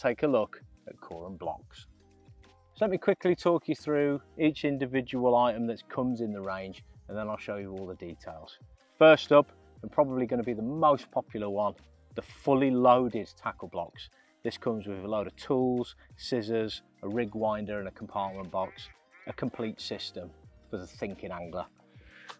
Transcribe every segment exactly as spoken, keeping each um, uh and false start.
take a look at Korum Blox. So let me quickly talk you through each individual item that comes in the range, and then I'll show you all the details. First up, and probably going to be the most popular one, the fully loaded tackle blocks. This comes with a load of tools, scissors, a rig winder and a compartment box, a complete system for the thinking angler.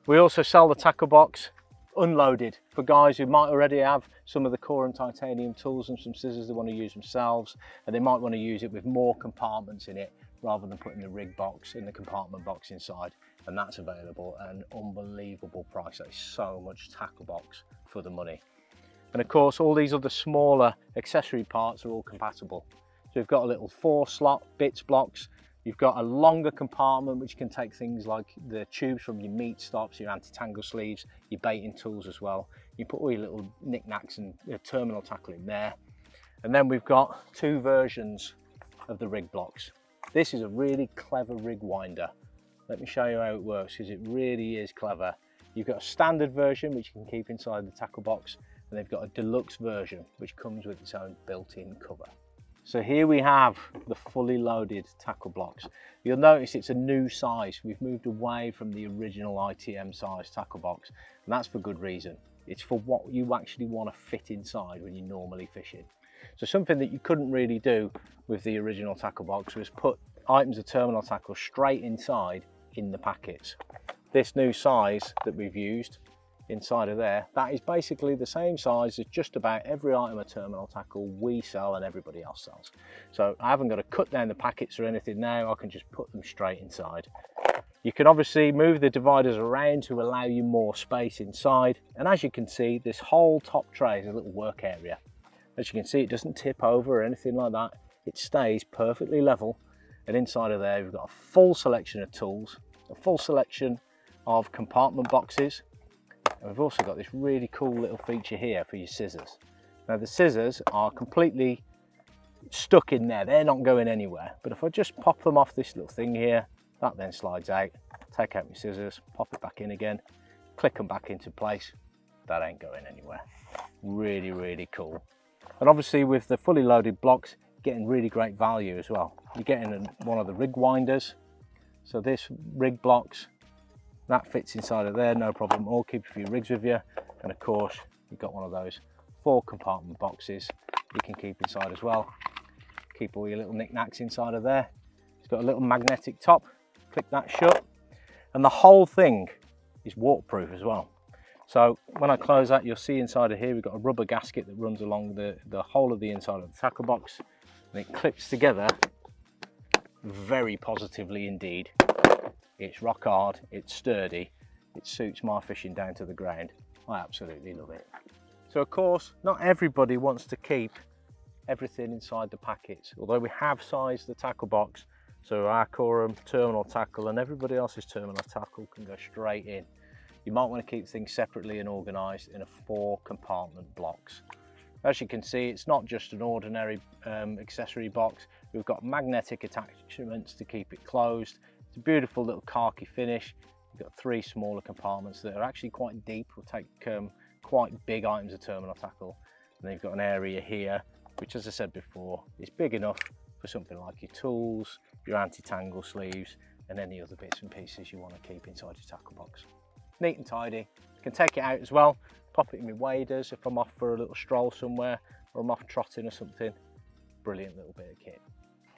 We also sell the tackle box unloaded for guys who might already have some of the Korum titanium tools and some scissors they want to use themselves, and they might want to use it with more compartments in it rather than putting the rig box and the compartment box inside, and that's available at an unbelievable price. That is so much tackle box for the money. And of course all these other smaller accessory parts are all compatible. So you've got a little four slot bits blocks, you've got a longer compartment which can take things like the tubes from your meat stops, your anti-tangle sleeves, your baiting tools as well. You put all your little knickknacks and uh, terminal tackle in there. And then we've got two versions of the Rig Blox. This is a really clever rig winder. Let me show you how it works, because it really is clever. You've got a standard version which you can keep inside the tackle box, and they've got a deluxe version which comes with its own built-in cover. So here we have the fully loaded tackle blocks. You'll notice it's a new size. We've moved away from the original I T M size tackle box, and that's for good reason. It's for what you actually want to fit inside when you're normally fishing. So something that you couldn't really do with the original tackle box was put items of terminal tackle straight inside in the packets. This new size that we've used inside of there, that is basically the same size as just about every item of terminal tackle we sell and everybody else sells. So I haven't got to cut down the packets or anything now, I can just put them straight inside. You can obviously move the dividers around to allow you more space inside, and as you can see this whole top tray is a little work area. As you can see it doesn't tip over or anything like that, it stays perfectly level, and inside of there we've got a full selection of tools, a full selection of compartment boxes, and we've also got this really cool little feature here for your scissors. Now the scissors are completely stuck in there, they're not going anywhere, but if I just pop them off this little thing here, that then slides out, take out my scissors, pop it back in again, click them back into place, that ain't going anywhere. Really, really cool. And obviously with the fully loaded blocks, getting really great value as well. You're getting one of the rig winders, so this Rig Blox, that fits inside of there, no problem at all, keep a few rigs with you. And of course, you've got one of those four compartment boxes you can keep inside as well. Keep all your little knickknacks inside of there. It's got a little magnetic top, click that shut. And the whole thing is waterproof as well. So when I close that, you'll see inside of here, we've got a rubber gasket that runs along the, the whole of the inside of the tackle box. And it clips together very positively indeed. It's rock hard, it's sturdy, it suits my fishing down to the ground. I absolutely love it. So of course, not everybody wants to keep everything inside the packets, although we have sized the tackle box, so our Korum terminal tackle and everybody else's terminal tackle can go straight in. You might want to keep things separately and organised in a four compartment blocks. As you can see, it's not just an ordinary um, accessory box. We've got magnetic attachments to keep it closed. It's a beautiful little khaki finish. You've got three smaller compartments that are actually quite deep, will take um, quite big items of terminal tackle. And then you've got an area here, which as I said before, is big enough for something like your tools, your anti-tangle sleeves, and any other bits and pieces you want to keep inside your tackle box. Neat and tidy. You can take it out as well, pop it in my waders if I'm off for a little stroll somewhere, or I'm off trotting or something. Brilliant little bit of kit.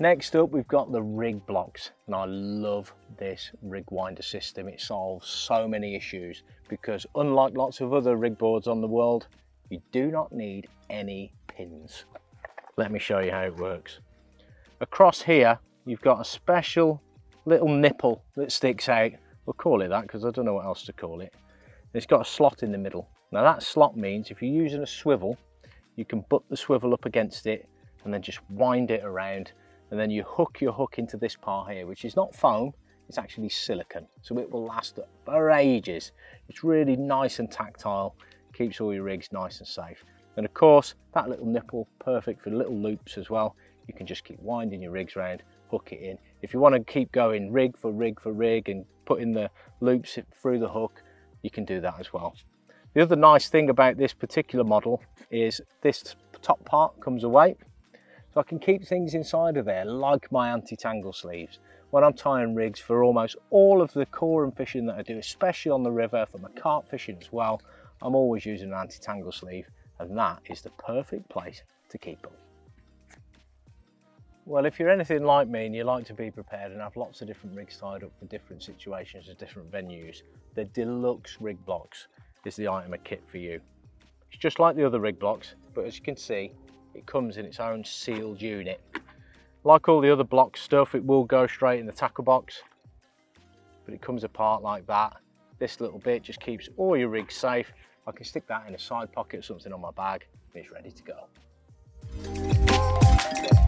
Next up, we've got the Rig Blox, and I love this rig winder system. It solves so many issues because unlike lots of other rig boards on the world, you do not need any pins. Let me show you how it works. Across here, you've got a special little nipple that sticks out. We'll call it that because I don't know what else to call it. It's got a slot in the middle. Now that slot means if you're using a swivel, you can butt the swivel up against it and then just wind it around, and then you hook your hook into this part here, which is not foam, it's actually silicone. So it will last for ages. It's really nice and tactile, keeps all your rigs nice and safe. And of course, that little nipple, perfect for little loops as well. You can just keep winding your rigs around, hook it in. If you want to keep going rig for rig for rig and putting the loops through the hook, you can do that as well. The other nice thing about this particular model is this top part comes away. So I can keep things inside of there, like my anti-tangle sleeves. When I'm tying rigs for almost all of the Korum fishing that I do, especially on the river, for my carp fishing as well, I'm always using an anti-tangle sleeve, and that is the perfect place to keep them. Well, if you're anything like me and you like to be prepared and have lots of different rigs tied up for different situations and different venues, the Deluxe Rig Blox is the item of kit for you. It's just like the other Rig Blox, but as you can see, it comes in its own sealed unit. Like all the other block stuff, it will go straight in the tackle box, but it comes apart like that. This little bit just keeps all your rigs safe. I can stick that in a side pocket or something on my bag, and it's ready to go.